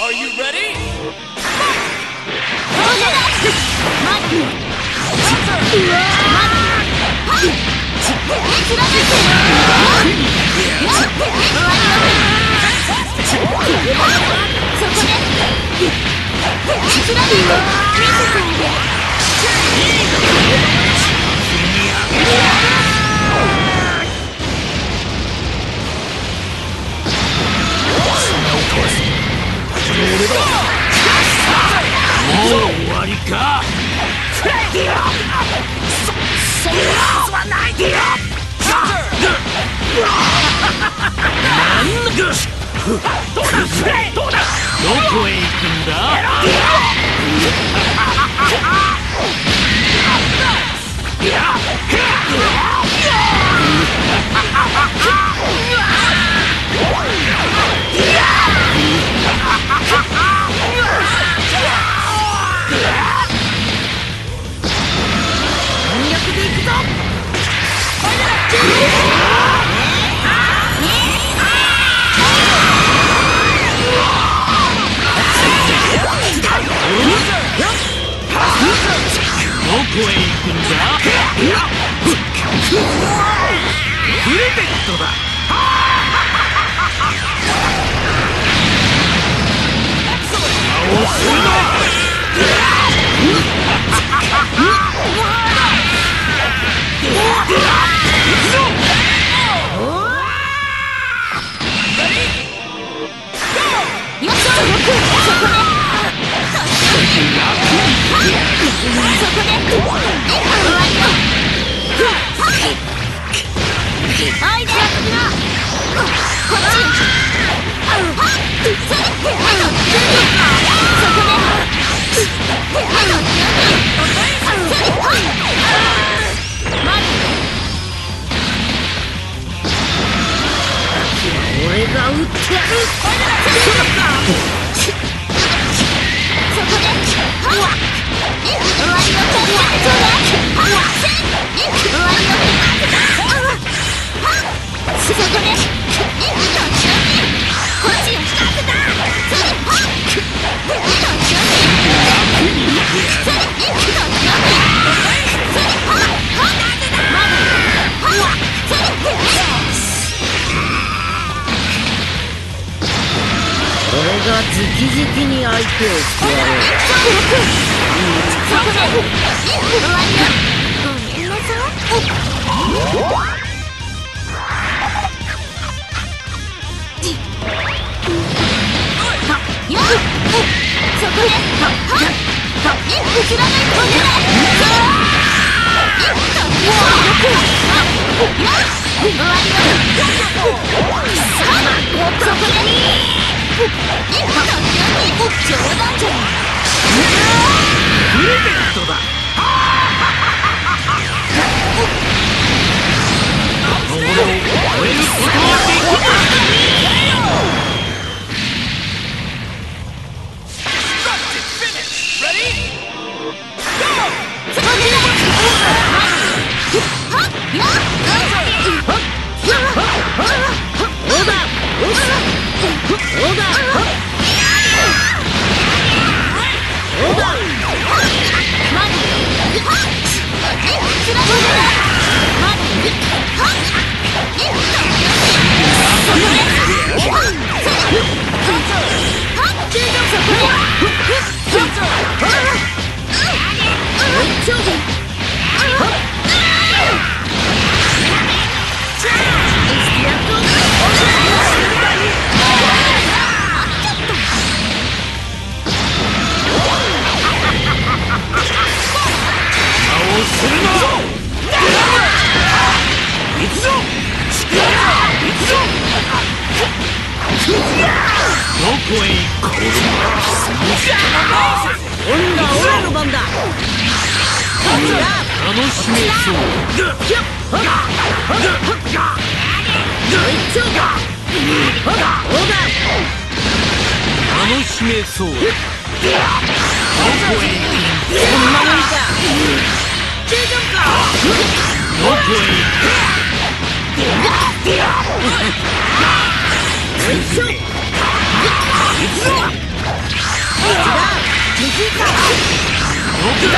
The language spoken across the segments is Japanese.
Are you ready? Fight! どこへ行くんだ？俺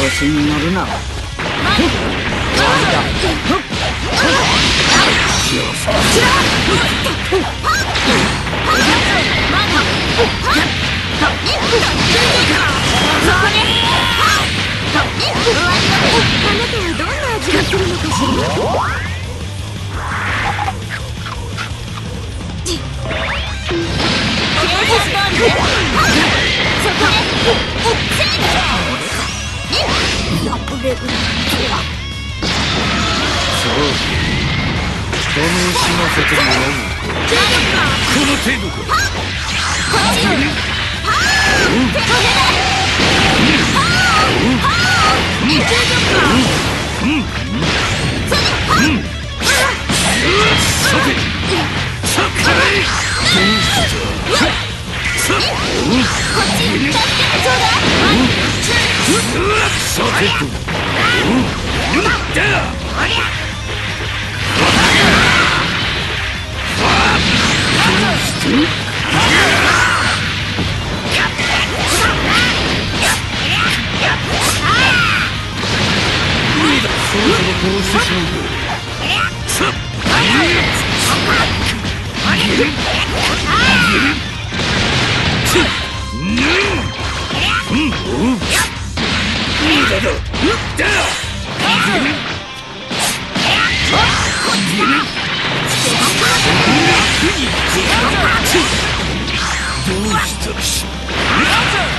子に乗るな。あなたはどんな味がするのかしら。そうこっちに立ってちょうだい。どうしたらしい